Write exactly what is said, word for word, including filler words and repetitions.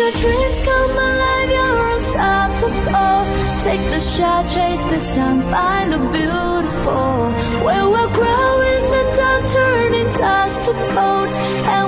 Your dreams come alive, you're unstoppable. Take the shot, chase the sun, find the beautiful. When we're growing, the dawn turning dust to gold.